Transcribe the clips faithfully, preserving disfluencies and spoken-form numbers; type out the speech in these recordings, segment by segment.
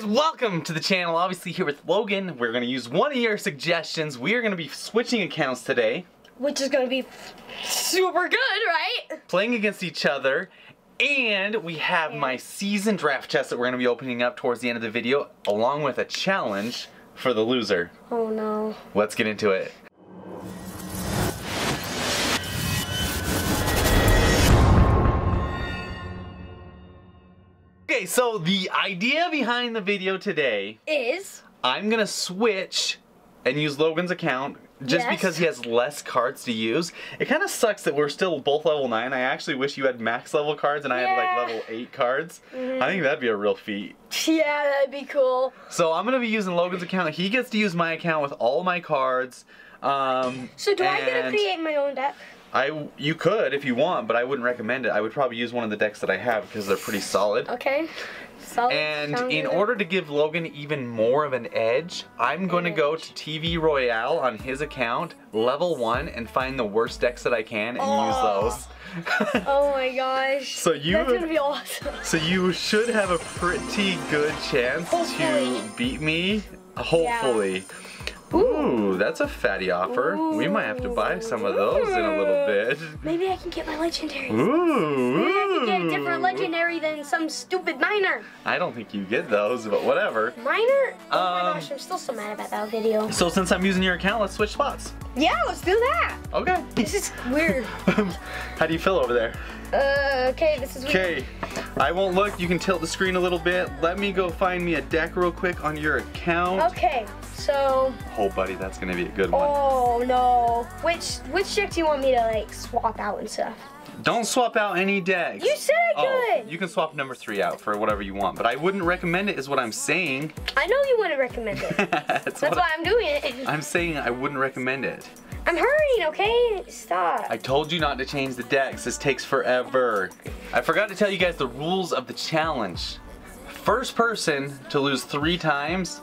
guys, welcome to the channel. Obviously here with Logan. We're going to use one of your suggestions. We are going to be switching accounts today. Which is going to be super good, right? Playing against each other. And we have my season draft chest that we're going to be opening up towards the end of the video, along with a challenge for the loser. Oh no. Let's get into it. Okay, so the idea behind the video today is I'm gonna switch and use Logan's account just yes. because he has less cards to use. It kind of sucks that we're still both level nine. I actually wish you had max level cards and yeah. I had like level eight cards. Mm-hmm. I think that'd be a real feat. Yeah, that'd be cool. So I'm gonna be using Logan's account. He gets to use my account with all my cards. Um, so do I get to create my own deck? I, you could if you want, but I wouldn't recommend it. I would probably use one of the decks that I have because they're pretty solid. Okay. Solid. And in order to give Logan even more of an edge, I'm going to go to T V Royale on his account, level one, and find the worst decks that I can and oh. use those. Oh my gosh. So you, that's gonna be awesome. So you should have a pretty good chance Hopefully. to beat me. Hopefully. Yeah. Ooh, that's a fatty offer. Ooh. We might have to buy some of those in a little bit. Maybe I can get my legendaries. Ooh. Maybe I can get a different legendary than some stupid miner. I don't think you get those, but whatever. Miner? Oh um, my gosh, I'm still so mad about that video. So since I'm using your account, let's switch spots. Yeah, let's do that. Okay. This is weird. How do you feel over there? Uh, okay, this is weird. Okay, I won't look. You can tilt the screen a little bit. Let me go find me a deck real quick on your account. Okay, so. Oh, buddy, that's gonna be a good one. Oh no! Which which deck do you want me to like swap out and stuff? Don't swap out any decks. You said I could. Oh, you can swap number three out for whatever you want, but I wouldn't recommend it is what I'm saying. I know you wouldn't recommend it. That's that's why I'm doing it. I'm saying I wouldn't recommend it. I'm hurrying, okay? Stop. I told you not to change the decks. This takes forever. I forgot to tell you guys the rules of the challenge. First person to lose three times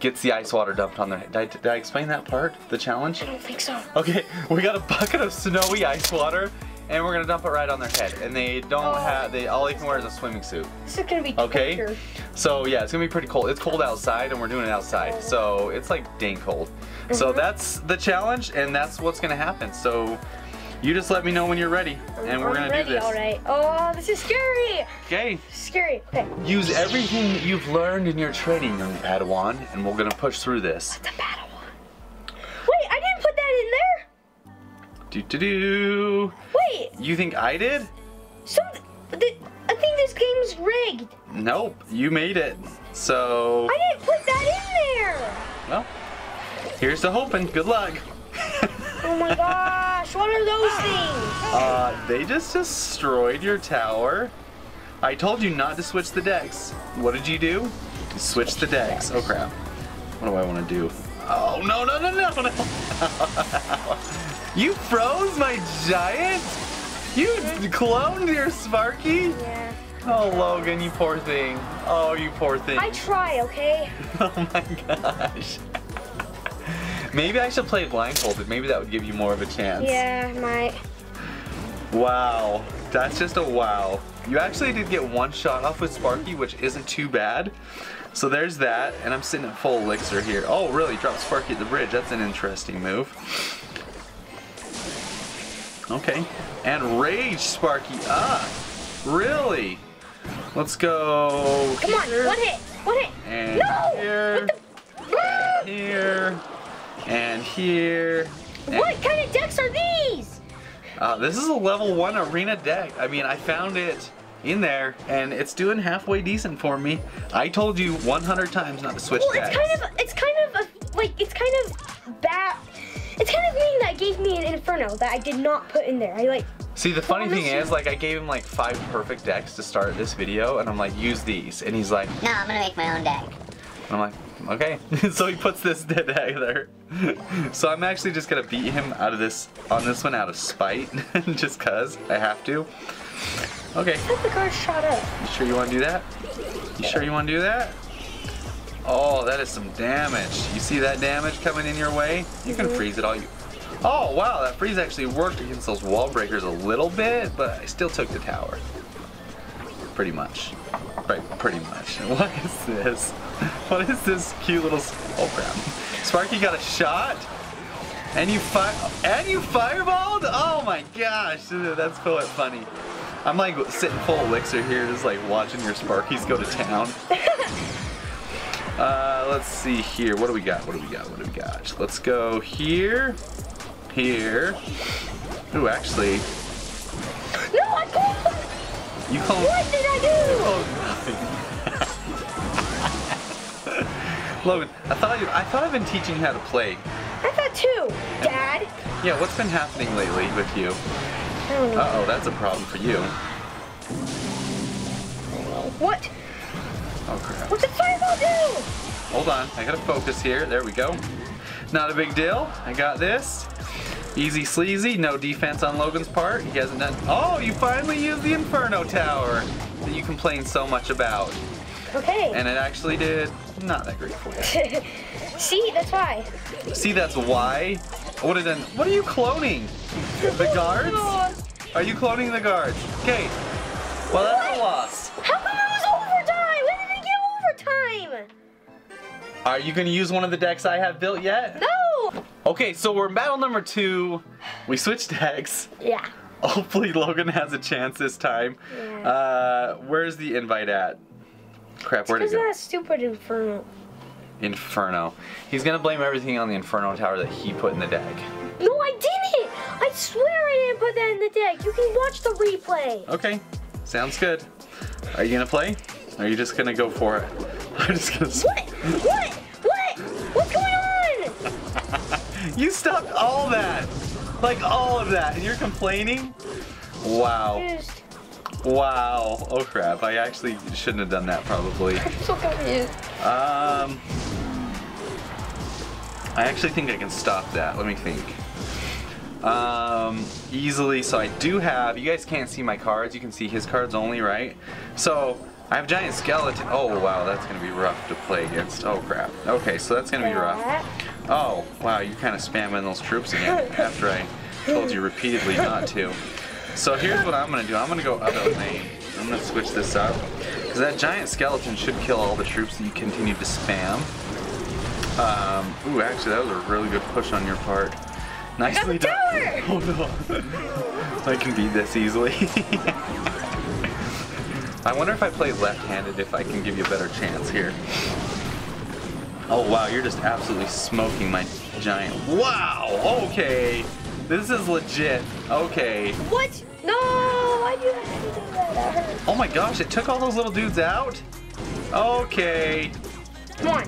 gets the ice water dumped on their head. Did I, did I explain that part, the challenge? I don't think so. Okay, we got a bucket of snowy ice water and we're gonna dump it right on their head. And they don't oh. have, they all they can wear is a swimming suit. This is gonna be okay? Torture. So yeah, it's gonna be pretty cold. It's cold outside and we're doing it outside. So it's like dang cold. Mm-hmm. So that's the challenge and that's what's gonna happen. So you just let me know when you're ready and we're gonna ready, do this. All right. Oh, this is scary. Okay. Scary. Okay. Use everything that you've learned in your training, young Padawan, and we're gonna push through this. What's a Padawan? Wait, I didn't put that in there. Do do do. Wait. You think I did? Some. Th I think this game's rigged. Nope. You made it. So. I didn't put that in there. Well, here's to hoping. Good luck. Oh my gosh, what are those things? Uh, they just destroyed your tower. I told you not to switch the decks. What did you do? You switched the decks. Oh crap. What do I want to do? Oh no, no, no, no, no. You froze my giant? You cloned your Sparky? Yeah. Oh Logan, you poor thing. Oh, you poor thing. I try, okay? Oh my gosh. Maybe I should play blindfolded. Maybe that would give you more of a chance. Yeah, I might. Wow. That's just a wow. You actually did get one shot off with Sparky, which isn't too bad. So there's that. And I'm sitting at full elixir here. Oh, really? Drop Sparky at the bridge. That's an interesting move. Okay. And rage Sparky up. Really? Let's go. Come on. One hit. One hit. And no! Here. What the? And here. And here. And what kind of decks are these? Uh, this is a level one arena deck. I mean, I found it in there, and it's doing halfway decent for me. I told you one hundred times not to switch well, decks. It's kind of, it's kind of a, like, it's kind of bad. It's kind of mean that gave me an Inferno that I did not put in there. I like. See, the funny thing is, like, I gave him like five perfect decks to start this video, and I'm like, use these, and he's like, no, I'm gonna make my own deck. And I'm like. Okay, so he puts this dead there. So I'm actually just gonna beat him out of this on this one out of spite, just cause I have to. Okay. The car shot up. You sure you want to do that? You sure you want to do that? Oh, that is some damage. You see that damage coming in your way? You can mm-hmm. freeze it all. You. Oh wow, that freeze actually worked against those wall breakers a little bit, but I still took the tower. Pretty much. pretty much. What is this? What is this cute little... Oh crap. Sparky got a shot? And you fi- and you fireballed? Oh my gosh, that's so funny. I'm like sitting full elixir here, just like watching your Sparkies go to town. Uh, let's see here. What do we got? What do we got? What do we got? Let's go here. Here. Ooh, actually. No, I called. You called. What did I do? Oh, nothing. Logan, I thought you, I thought I've been teaching you how to play. I thought too, Dad. And, yeah, what's been happening lately with you? Uh-oh, that's a problem for you. What? Oh crap. What's the fireball do? Hold on, I gotta focus here. There we go. Not a big deal. I got this. Easy sleazy, no defense on Logan's part. He hasn't done. Oh, you finally used the Inferno Tower that you complained so much about. Okay. And it actually did not that great for you. See, that's why. See, that's why? I would have done. What are you cloning? The guards? Are you cloning the guards? Okay. Well, that's a loss. How come it was overtime? When did it get overtime? Are you going to use one of the decks I have built yet? No. Okay, so we're in battle number two. We switched decks. Yeah. Hopefully Logan has a chance this time. Yeah. Uh, where's the invite at? Crap, where'd it go? It's that stupid Inferno. Inferno. He's going to blame everything on the Inferno Tower that he put in the deck. No, I didn't! I swear I didn't put that in the deck. You can watch the replay. Okay, sounds good. Are you going to play? Or are you just going to go for it? I'm just going to... What? What? What? What's going on? You stopped all that. Like, all of that. And you're complaining? Wow. Just... Wow. Oh, crap. I actually shouldn't have done that, probably. I'm so confused. Um... I actually think I can stop that. Let me think. Um, easily, so I do have, you guys can't see my cards, you can see his cards only, right? So, I have Giant Skeleton. Oh wow, that's going to be rough to play against. Oh crap. Okay, so that's going to be rough. Oh, wow, you're kind of spamming those troops again after I told you repeatedly not to. So here's what I'm going to do. I'm going to go up a lane. I'm going to switch this up. Because that Giant Skeleton should kill all the troops that you continue to spam. Um, ooh, actually that was a really good push on your part. Nicely done. Oh no. I can beat this easily. I wonder if I play left-handed if I can give you a better chance here. Oh wow, you're just absolutely smoking my giant. Wow, okay. This is legit. Okay. What? No, why do you have to do that? Oh my gosh, it took all those little dudes out? Okay. Come on.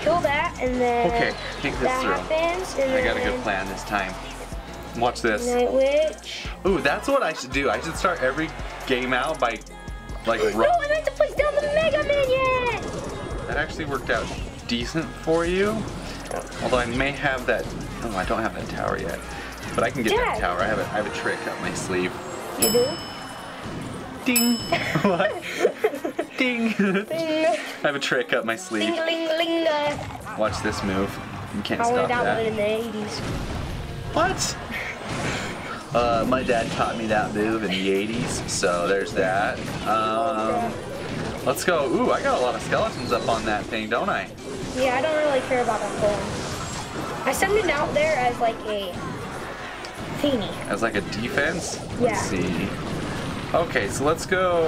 Kill that, and then okay, think this that through. Happens, and I got a good plan this time. Watch this. Night Witch. Ooh, that's what I should do. I should start every game out by, like, run. No, I meant to place down the Mega Minion! That actually worked out decent for you. Although I may have that, oh, I don't have that tower yet. But I can get Dad. that tower. I have, a, I have a trick up my sleeve. You do? Ding. What? Ding. I have a trick up my sleeve. Ding, ling, ling, uh. Watch this move. You can't I stop that. I learned that one in the eighties. What? Uh, my dad taught me that move in the eighties, so there's that. Um, let's go. Ooh, I got a lot of skeletons up on that thing, don't I? Yeah, I don't really care about that thing. I sent it out there as like a thingy. As like a defense? Yeah. Let's see. Okay, so let's go.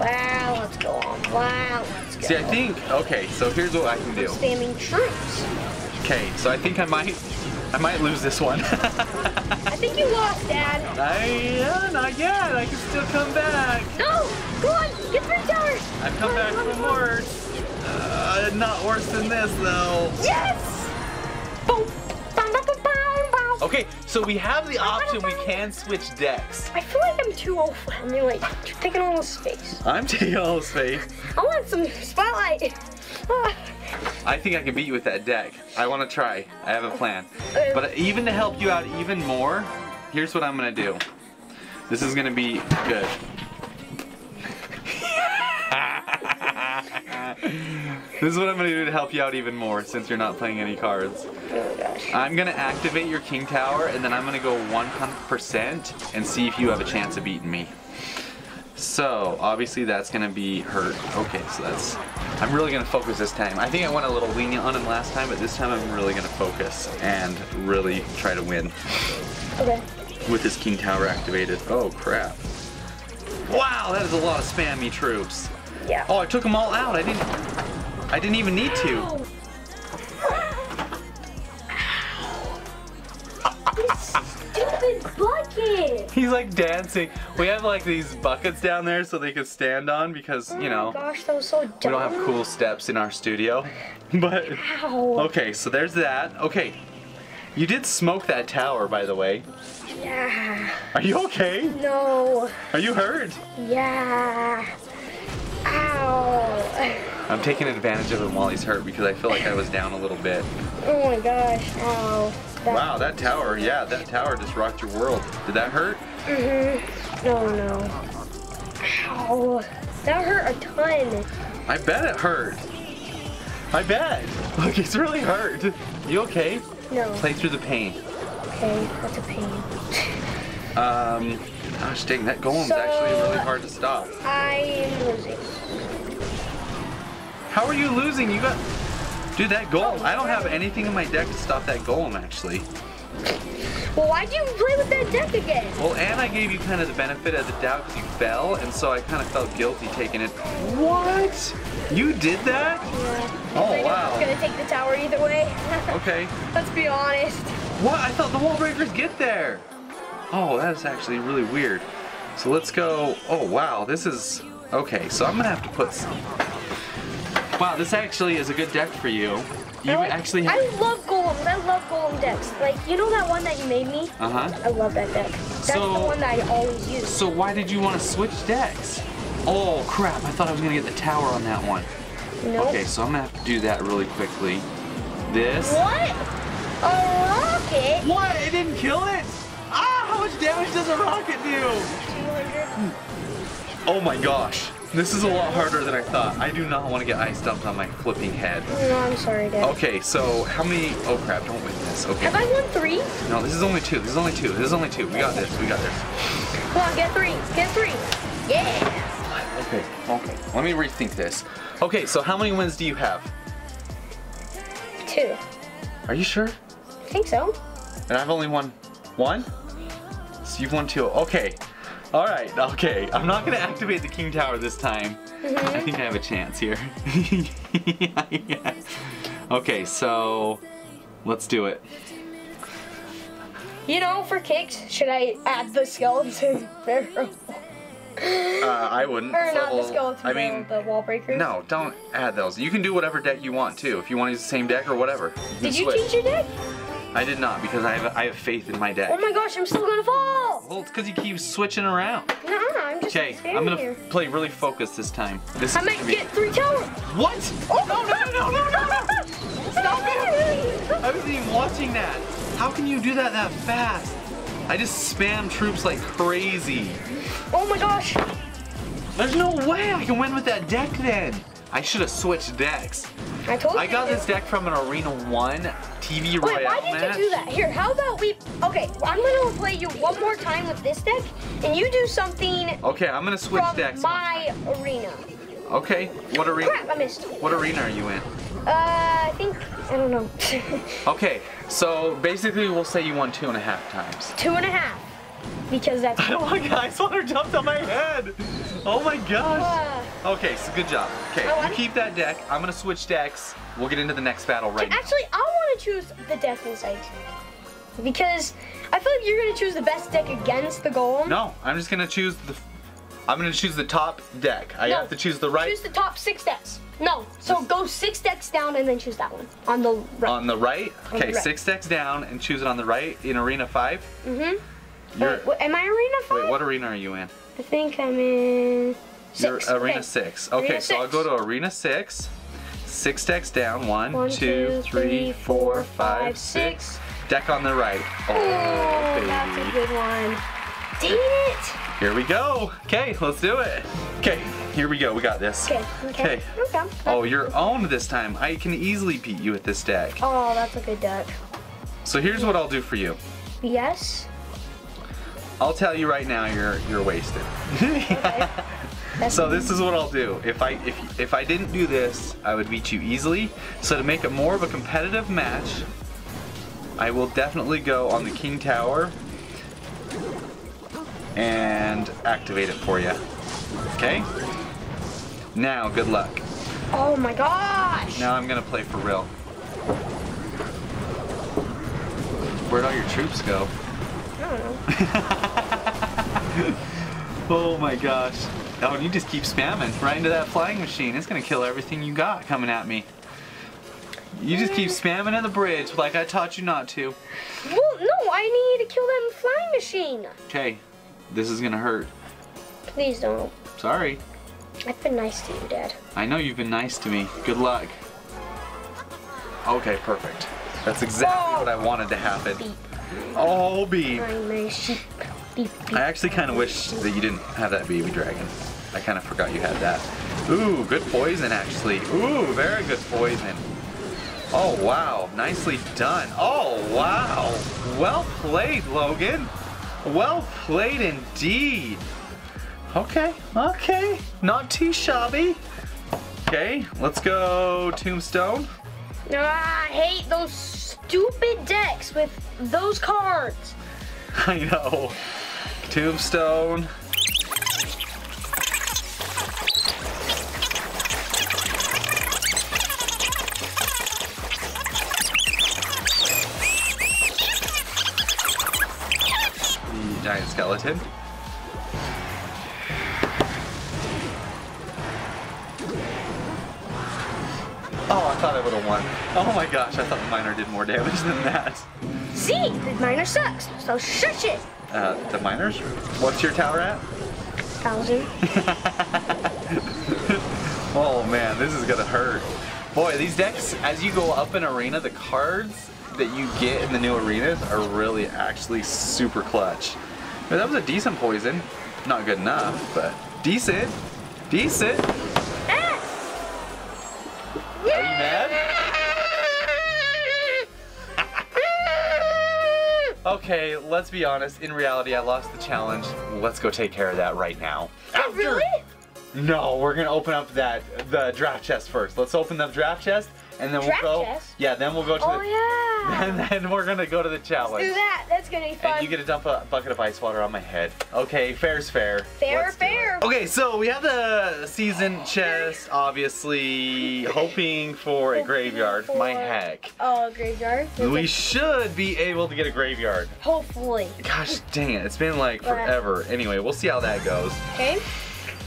Wow, let's go. Wow, let's go. See, I think. Okay, so here's what I can do. Spamming troops. Okay, so I think I might, I might lose this one. I think you lost, Dad. I, uh, not yet. I can still come back. No, go on, get three towers. I've come back from worse. Uh, not worse than this, though. Yes. Boom. Okay, so we have the option we can switch decks. I feel like I'm too old for him. You're like, you're taking all the space. I'm taking all the space. I want some spotlight. I think I can beat you with that deck. I want to try. I have a plan. But even to help you out even more, here's what I'm going to do. This is going to be good. This is what I'm going to do to help you out even more since you're not playing any cards. Oh gosh. I'm going to activate your King Tower and then I'm going to go one hundred percent and see if you have a chance of beating me. So obviously that's gonna be hurt. Okay, so that's, I'm really gonna focus this time. I think I went a little lenient on him last time, but this time I'm really gonna focus and really try to win. Okay. With his King Tower activated. Oh crap. Wow, that is a lot of spammy troops. Yeah. Oh, I took them all out. I didn't, I didn't even need to. Ow. Bucket. He's like dancing. We have like these buckets down there so they could stand on because, you know, oh gosh, that was so dumb. We don't have cool steps in our studio. But ow. Okay, so there's that. Okay. You did smoke that tower, by the way. Yeah. Are you okay? No. Are you hurt? Yeah. Ow. I'm taking advantage of him while he's hurt because I feel like I was down a little bit. Oh my gosh. Ow. That wow, that tower, yeah, that tower just rocked your world. Did that hurt? Mm-hmm. No, no. Ow. That hurt a ton. I bet it hurt. I bet. Look, it's really hurt. You okay? No. Play through the pain. Okay, that's a pain. um, gosh dang, that golem's so, actually really hard to stop. I'm losing. How are you losing? You got... Dude, that golem, oh, I don't have anything in my deck to stop that golem, actually. Well, why'd you play with that deck again? Well, and I gave you kind of the benefit of the doubt because you fell, and so I kind of felt guilty taking it. What? You did that? Yeah. Oh, I wow. I was going to take the tower either way. Okay. Let's be honest. What? I thought the wall breakers get there. Oh, that's actually really weird. So let's go. Oh, wow. This is... Okay, so I'm going to have to put some... Wow, this actually is a good deck for you. You I like, actually have... I love golems. I love golem decks. Like, you know that one that you made me? Uh-huh. I love that deck. That's so, the one that I always use. So why did you want to switch decks? Oh, crap. I thought I was going to get the tower on that one. Nope. Okay, so I'm going to have to do that really quickly. This. What? A rocket? What? It didn't kill it? Ah, how much damage does a rocket do? two hundred. Oh, my gosh. This is a lot harder than I thought. I do not want to get ice dumped on my flipping head. No, I'm sorry, Dad. Okay, so how many... Oh, crap, don't win this. Okay. Have I won three? No, this is only two. This is only two. This is only two. We got this. We got this. Come on, get three. Get three. Yeah. Okay, okay. Let me rethink this. Okay, so how many wins do you have? Two. Are you sure? I think so. And I've only won one? So you've won two. Okay. All right, okay. I'm not gonna activate the King Tower this time. Mm-hmm. I think I have a chance here. yeah, yeah. Okay, so let's do it. You know, for kicks, should I add the skeleton barrel? uh, I wouldn't. Or not the skeleton barrel, I mean, the wall breakers. No, don't add those. You can do whatever deck you want too. If you want to use the same deck or whatever. You Did you switch. change your deck? I did not because I have I have faith in my deck. Oh my gosh, I'm still gonna fall! Well, it's because you keep switching around. Nah, I'm just okay. I'm gonna here. play really focused this time. This I is might be... get three towers. What? Oh no no no no no! no. Stop it! I wasn't even watching that. How can you do that that fast? I just spam troops like crazy. Oh my gosh! There's no way I can win with that deck then. I should have switched decks. I told you. I got this deck from an Arena one T V Royale Wait, why did match. you do that? Here, how about we... Okay, I'm going to play you one more time with this deck, and you do something... Okay, I'm going to switch from decks. my arena. Okay, what arena... Crap, I missed. What arena are you in? Uh, I think... I don't know. Okay, so basically we'll say you won two and a half times. Two and a half. Because that's... I don't want guys want her jumped on my head. Oh my gosh. Uh, okay, so good job. Okay, oh, you keep that deck. I'm gonna switch decks. We'll get into the next battle right now. Actually, I want to choose the death inside because I feel like you're gonna choose the best deck against the golem. No, I'm just gonna choose the. I'm gonna choose the top deck. I no, have to choose the right. Choose the top six decks. No, so go six decks down and then choose that one on the right. On the right. Okay, the right. six decks down and choose it on the right in Arena Five. Mm-hmm. Wait, wait, am I Arena five? Wait, what arena are you in? I think I'm in six. You're Arena okay. six. Okay, arena so i I'll go to Arena six. Six decks down. One, One two, three, four, five, six. Deck on the right. Oh, oh baby. That's a good one. Dang it! Here we go. Okay, let's do it. Okay, here we go. We got this. Okay, okay. okay. Oh, you're owned this time. I can easily beat you at this deck. Oh, that's a good deck. So here's what I'll do for you. Yes? I'll tell you right now, you're you're wasted. Okay. So this is what I'll do. If I if if I didn't do this, I would beat you easily. So to make it more of a competitive match, I will definitely go on the King Tower and activate it for you. Okay? Now, good luck. Oh my gosh! Now I'm gonna play for real. Where'd all your troops go? I don't know. Oh my gosh. Oh, and you just keep spamming right into that flying machine. It's gonna kill everything you got coming at me. You just keep spamming at the bridge like I taught you not to. Well, no, I need to kill that flying machine. Okay, this is gonna hurt. Please don't. Sorry. I've been nice to you, Dad. I know you've been nice to me. Good luck. Okay, perfect. That's exactly what I wanted to happen. Beep. Oh, beep. I actually kind of wish that you didn't have that baby dragon. I kind of forgot you had that. Ooh, good poison, actually. Ooh, very good poison. Oh, wow. Nicely done. Oh, wow. Well played, Logan. Well played indeed. Okay, okay. Not too shabby. Okay, let's go Tombstone. Ah, I hate those stupid decks with those cards. I know. Tombstone. The giant skeleton. Oh, I thought I would have won. Oh my gosh, I thought the miner did more damage than that. See, the miner sucks, so shush it. Uh, the miners? What's your tower at? Thousand. Oh man, this is gonna hurt. Boy, these decks, as you go up in arena, the cards that you get in the new arenas are really actually super clutch. But that was a decent poison. Not good enough, but decent. Decent. Okay, let's be honest. In reality, I lost the challenge. Let's go take care of that right now. After... Really? No, we're gonna open up that the draft chest first. Let's open the draft chest, and then draft we'll go. Chest? Yeah, then we'll go to. Oh the, yeah. And then we're gonna go to the challenge. Let's do that. That's gonna be fun. And you get to dump a bucket of ice water on my head. Okay, fair's fair. Fair, let's fair. Okay, so we have the season chest, obviously hoping for a graveyard. For... My heck. Oh, graveyard. There's we a... should be able to get a graveyard. Hopefully. Gosh, dang it! It's been like forever. Yeah. Anyway, we'll see how that goes. Okay.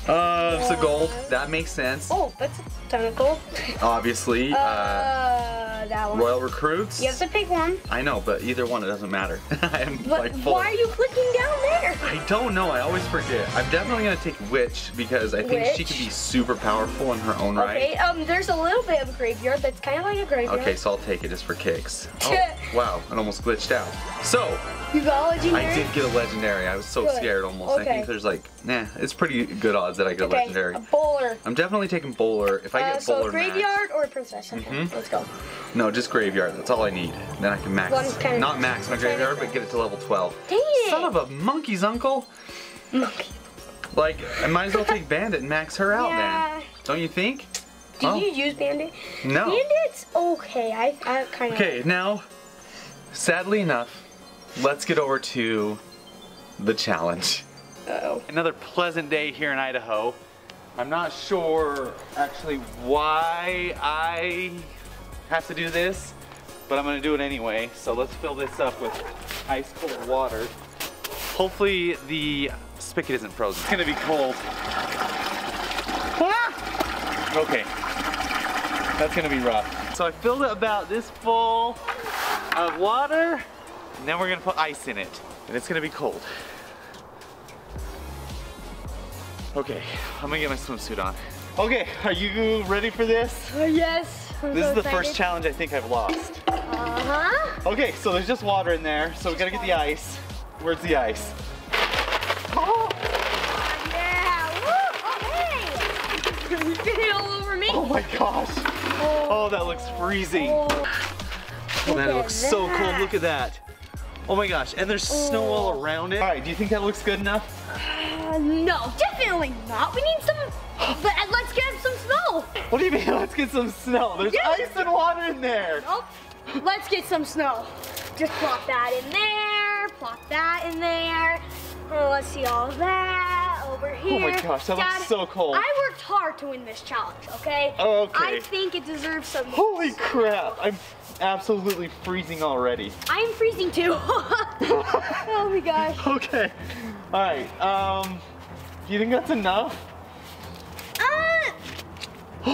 Uh, it's a gold. That makes sense. Oh, that's a ton of gold. Obviously. Uh, uh, that one. Royal Recruits. You have to pick one. I know, but either one, it doesn't matter. I'm but like full. Why are you clicking down there? I don't know. I always forget. I'm definitely going to take Witch because I think Witch? she could be super powerful in her own okay, right. Okay, um, there's a little bit of a graveyard that's kind of like a graveyard. Okay, so I'll take it just for kicks. Oh, wow. It almost glitched out. So. You got a legendary? I did get a legendary. I was so good. scared almost. Okay. I think there's like, nah, it's pretty good odds that I get okay, a legendary. A bowler. I'm definitely taking bowler. If I get uh, so bowler, so graveyard max. or princess. Okay, mm-hmm. Let's go. No, just graveyard. That's all I need. Then I can max. Well, Not max my graveyard, but get it to level twelve. Dang it! Son of a monkey's uncle. Monkey. Like, I might as well take Bandit and max her out yeah. then. Don't you think? Did oh. you use Bandit? No. Bandit's okay. I, I kind of. Okay, now, sadly enough. Let's get over to the challenge. Uh-oh. Another pleasant day here in Idaho. I'm not sure actually why I have to do this, but I'm gonna do it anyway. So let's fill this up with ice cold water. Hopefully the spigot isn't frozen. It's gonna be cold. Ah! Okay, that's gonna be rough. So I filled it about this full of water. And then we're gonna put ice in it, and it's gonna be cold. Okay, I'm gonna get my swimsuit on. Okay, are you ready for this? Uh, yes. I'm this so is the excited. first challenge I think I've lost. Uh huh. Okay, so there's just water in there, so we gotta get the ice. Where's the ice? Oh! Yeah! Woo! Oh, hey! You can hit all over me. Oh my gosh! Oh, oh that looks freezing. Oh. That looks so cold. Look at that. Oh my gosh, and there's oh. snow all around it. All right, do you think that looks good enough? Uh, no, definitely not. We need some, but let's get some snow. What do you mean, let's get some snow? There's yes. ice and water in there. Nope, let's get some snow. Just plop that in there, plop that in there. Oh, let's see all that over here. Oh my gosh, that Dad, looks so cold. I worked hard to win this challenge, okay? Oh, okay. I think it deserves some Holy snow. crap, I'm absolutely freezing already. I'm freezing too. Oh my gosh. Okay, all right, um, do you think that's enough? Uh.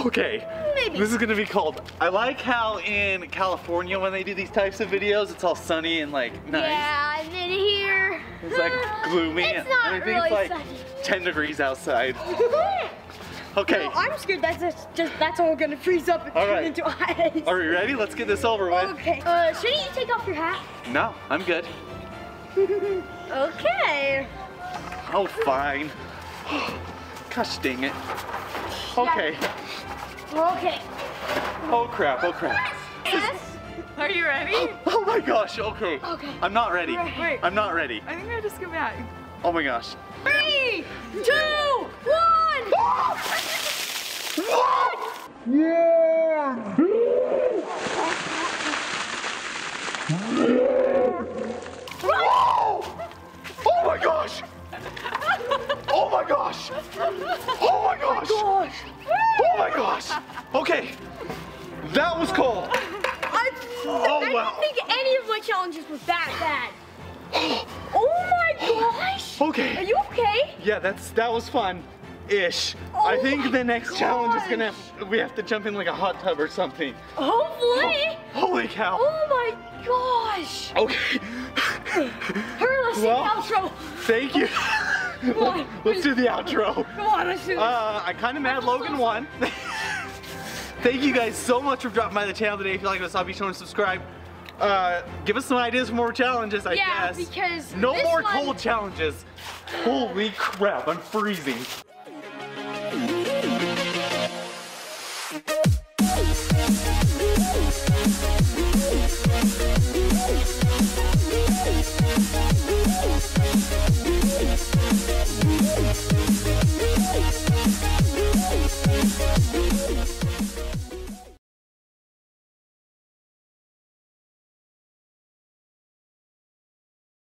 Okay. Maybe. This is gonna be cold. I like how in California when they do these types of videos, it's all sunny and like nice. Yeah, and then here. It's like gloomy. It's not and I think really it's like sunny. ten degrees outside. Okay. No, I'm scared that's just, just that's all gonna freeze up and all turn right. into ice. Are we ready? Let's get this over with. Okay. Uh, shouldn't you take off your hat? No, I'm good. Okay. Oh, fine. Gosh dang it. Okay. Yeah. Okay. Oh crap, oh crap. Yes. Are you ready? Oh, oh my gosh, okay. Okay. I'm not ready. Wait. I'm not ready. I think I just come back. Oh my gosh. Three, two, one. What? Yeah. Whoa! Oh my gosh. Oh my gosh. Oh my gosh. Oh my gosh. Oh my gosh! Okay, that was cold. I, oh, I wow. didn't think any of my challenges were that bad. Oh my gosh! Okay. Are you okay? Yeah, that's that was fun, ish. Oh I think the next gosh. challenge is gonna have, we have to jump in like a hot tub or something. Hopefully. Oh, holy cow! Oh my gosh! Okay. Hurry, let's well, see the outro. Thank you. Come on, let's do the outro. Come on, let's do this. Uh, I'm kind of mad Logan won. Thank you guys so much for dropping by the channel today. If you like us, I'll be sure to subscribe. Uh, give us some ideas for more challenges, I yeah, guess. Yeah, because No this more one... cold challenges. Holy crap, I'm freezing.